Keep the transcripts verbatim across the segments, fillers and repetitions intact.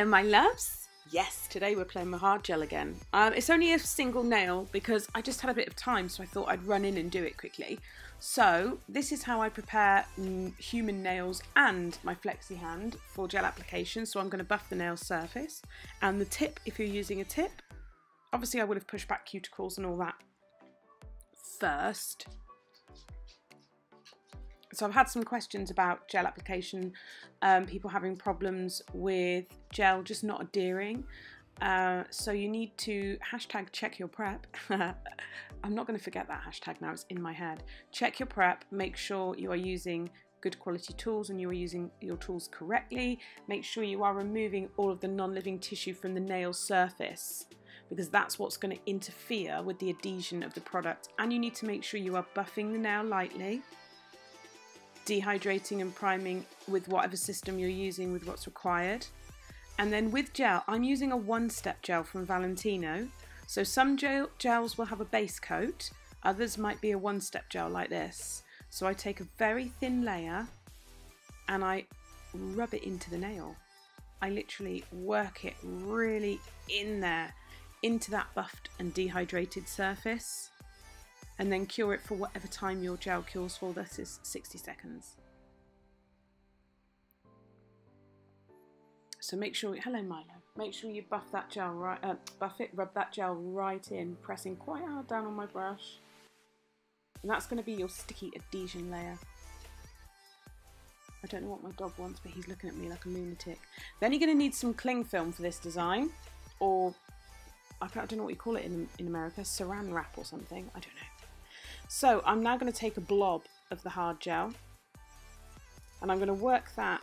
Hello my loves. Yes, today we're playing with hard gel again. Um, it's only a single nail because I just had a bit of time, so I thought I'd run in and do it quickly. So this is how I prepare mm, human nails and my flexi hand for gel application. So I'm going to buff the nail surface and the tip if you're using a tip. Obviously I would have pushed back cuticles and all that first. So I've had some questions about gel application, um, people having problems with gel just not adhering. Uh, so you need to hashtag check your prep. I'm not going to forget that hashtag now, it's in my head. Check your prep, make sure you are using good quality tools and you are using your tools correctly. Make sure you are removing all of the non-living tissue from the nail surface, because that's what's going to interfere with the adhesion of the product. And you need to make sure you are buffing the nail lightly, dehydrating and priming with whatever system you're using with what's required. And then with gel, I'm using a one-step gel from Valentino. So some gel gels will have a base coat, others might be a one-step gel like this. So I take a very thin layer and I rub it into the nail. I literally work it really in there, into that buffed and dehydrated surface, and then cure it for whatever time your gel cures for. This is sixty seconds. So make sure, hello Milo, make sure you buff that gel right, uh, buff it, rub that gel right in, pressing quite hard down on my brush. And that's gonna be your sticky adhesion layer. I don't know what my dog wants, but he's looking at me like a lunatic. Then you're gonna need some cling film for this design, or I don't know what you call it in, in America, saran wrap or something, I don't know. So I'm now going to take a blob of the hard gel and I'm going to work that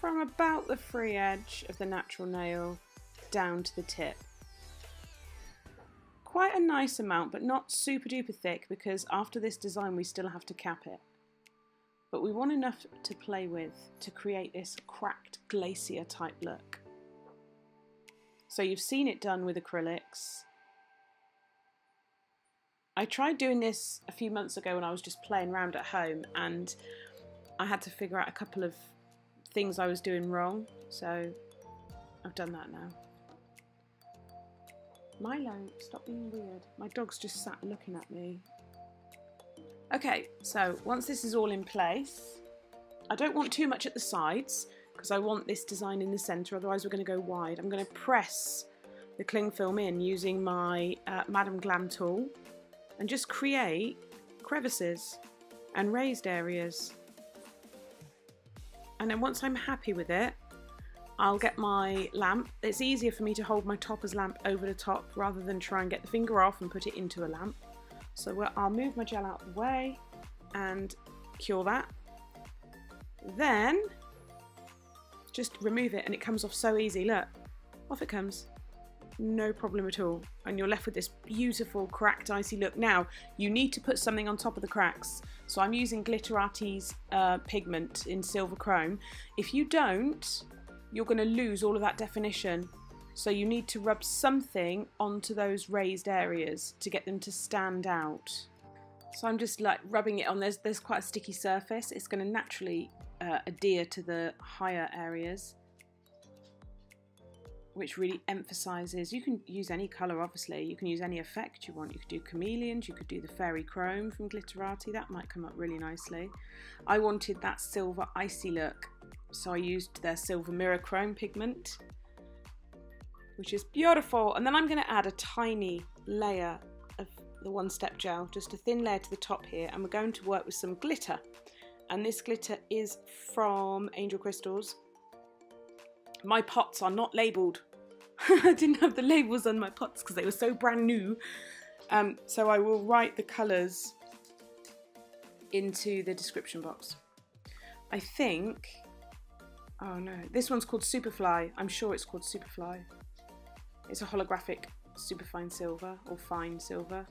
from about the free edge of the natural nail down to the tip. Quite a nice amount, but not super duper thick, because after this design we still have to cap it. But we want enough to play with to create this cracked glacier type look. So you've seen it done with acrylics. I tried doing this a few months ago when I was just playing around at home, and I had to figure out a couple of things I was doing wrong, so I've done that now. Milo, stop being weird. My dog's just sat looking at me. Okay, so once this is all in place, I don't want too much at the sides because I want this design in the centre, otherwise we're going to go wide. I'm going to press the cling film in using my uh, Madame Glam tool, and just create crevices and raised areas. And then once I'm happy with it, I'll get my lamp. It's easier for me to hold my topper's lamp over the top rather than try and get the finger off and put it into a lamp. So I'll move my gel out of the way and cure that. Then just remove it and it comes off so easy, look, off it comes. No problem at all, and you're left with this beautiful cracked icy look. Now you need to put something on top of the cracks, so I'm using Glitterarty's uh, pigment in silver chrome. If you don't, you're going to lose all of that definition, so you need to rub something onto those raised areas to get them to stand out. So I'm just like rubbing it on. There's, there's quite a sticky surface, it's going to naturally uh, adhere to the higher areas, which really emphasises. You can use any colour, obviously, you can use any effect you want. You could do chameleons, you could do the fairy chrome from Glitterarty, that might come up really nicely. I wanted that silver icy look, so I used their silver mirror chrome pigment, which is beautiful. And then I'm going to add a tiny layer of the one step gel, just a thin layer to the top here, and we're going to work with some glitter. And this glitter is from Angel Crystals. My pots are not labelled. I didn't have the labels on my pots because they were so brand new. Um, so I will write the colours into the description box. I think, oh no, this one's called Superfly. I'm sure it's called Superfly. It's a holographic superfine silver or fine silver.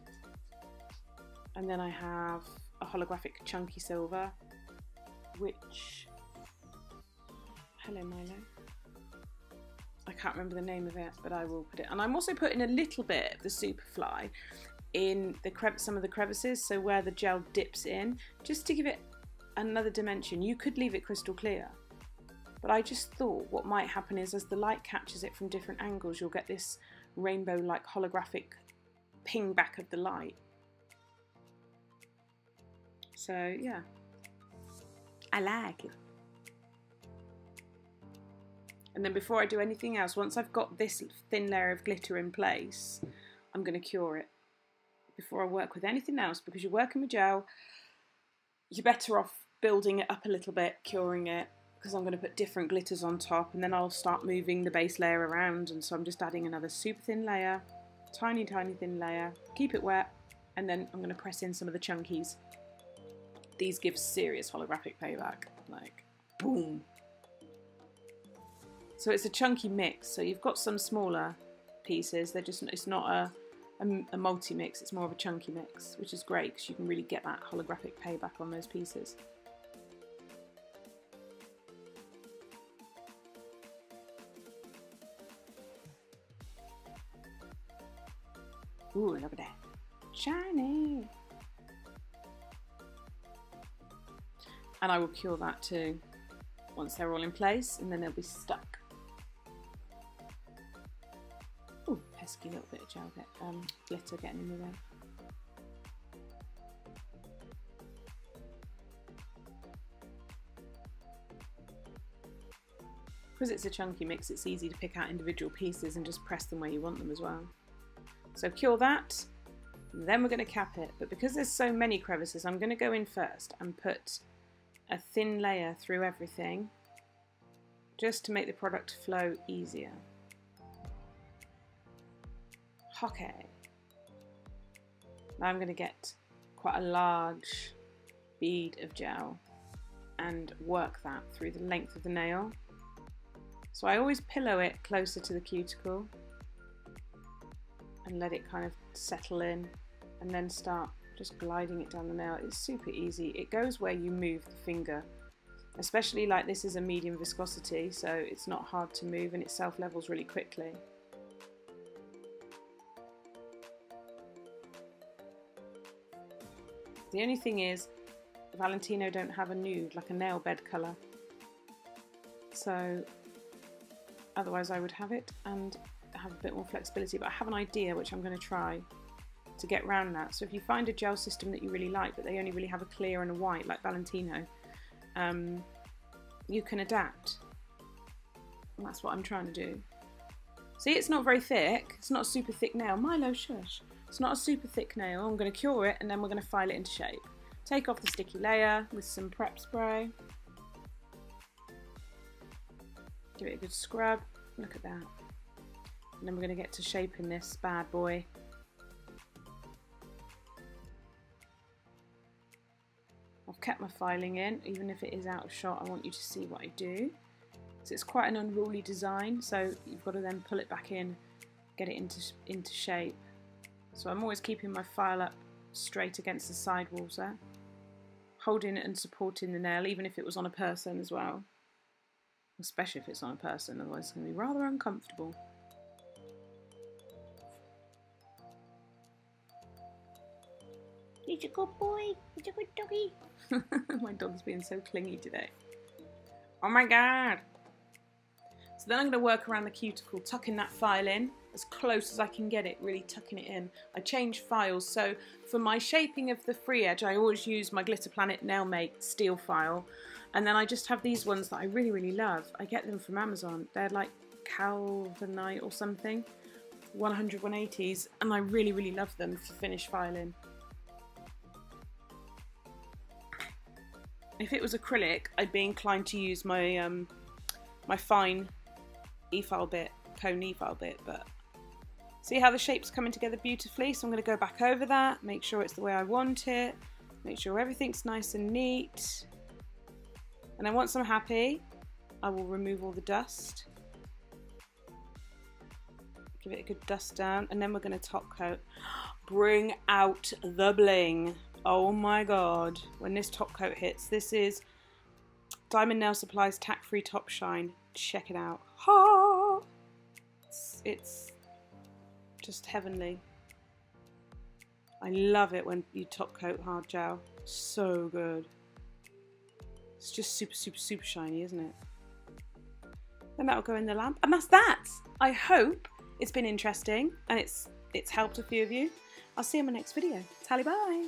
And then I have a holographic chunky silver, which, hello Milo. I can't remember the name of it, but I will put it. And I'm also putting a little bit of the Superfly in the crev some of the crevices, so where the gel dips in, just to give it another dimension. You could leave it crystal clear, But I just thought what might happen is as the light catches it from different angles, you'll get this rainbow-like holographic ping back of the light. So yeah, I like it. And then before I do anything else, once I've got this thin layer of glitter in place, I'm going to cure it before I work with anything else, because you're working with gel, you're better off building it up a little bit, curing it, because I'm going to put different glitters on top, and then I'll start moving the base layer around. And so I'm just adding another super thin layer, tiny tiny thin layer, keep it wet, and then I'm going to press in some of the chunkies. These give serious holographic payback, like boom. So it's a chunky mix, so you've got some smaller pieces, they're just, it's not a, a, a multi-mix, it's more of a chunky mix, which is great because you can really get that holographic payback on those pieces. Ooh, look at that. Shiny! And I will cure that too, once they're all in place, and then they'll be stuck. Ooh, pesky little bit of gel get, um, glitter getting in the way. Because it's a chunky mix, it's easy to pick out individual pieces and just press them where you want them as well. So cure that, then we're going to cap it. But because there's so many crevices, I'm going to go in first and put a thin layer through everything, just to make the product flow easier. Okay. Now I'm going to get quite a large bead of gel and work that through the length of the nail. So I always pillow it closer to the cuticle and let it kind of settle in, and then start just gliding it down the nail. It's super easy. It goes where you move the finger, especially like this is a medium viscosity, so it's not hard to move and it self levels really quickly. The only thing is Valentino don't have a nude, like a nail bed colour, so otherwise I would have it and have a bit more flexibility. But I have an idea which I'm going to try to get round that. So if you find a gel system that you really like, but they only really have a clear and a white like Valentino, um, you can adapt, and that's what I'm trying to do. See, it's not very thick, it's not a super thick nail. Milo, shush. It's not a super thick nail. I'm going to cure it and then we're going to file it into shape. Take off the sticky layer with some prep spray, give it a good scrub, look at that. And then we're going to get to shaping this bad boy. I've kept my filing in, even if it is out of shot, I want you to see what I do. So it's quite an unruly design, so you've got to then pull it back in, get it into, into shape. So I'm always keeping my file up straight against the side walls there, holding it and supporting the nail, even if it was on a person as well. Especially if it's on a person, otherwise it's going to be rather uncomfortable. He's a good boy, he's a good doggy. My dog's being so clingy today. Oh my god. So then I'm going to work around the cuticle, tucking that file in as close as I can get it, really tucking it in. I change files, so for my shaping of the free edge I always use my Glitter Planet Nailmate steel file, and then I just have these ones that I really really love. I get them from Amazon, they're like Calvinite or something, one hundred, one eighties, and I really really love them for finish filing. If it was acrylic, I'd be inclined to use my um, my fine e-file bit, cone e-file bit, but see how the shape's coming together beautifully. So I'm going to go back over that, make sure it's the way I want it, make sure everything's nice and neat. And then once I'm happy, I will remove all the dust, give it a good dust down, and then we're going to top coat. Bring out the bling. Oh my god, when this top coat hits, this is Diamond Nail Supplies Tack-Free Top Shine. Check it out. Oh, it's, it's just heavenly. I love it when you top coat hard gel. So good. It's just super, super, super shiny, isn't it? then that'll go in the lamp. And that's that. I hope it's been interesting and it's it's helped a few of you. I'll see you in my next video. Tally bye.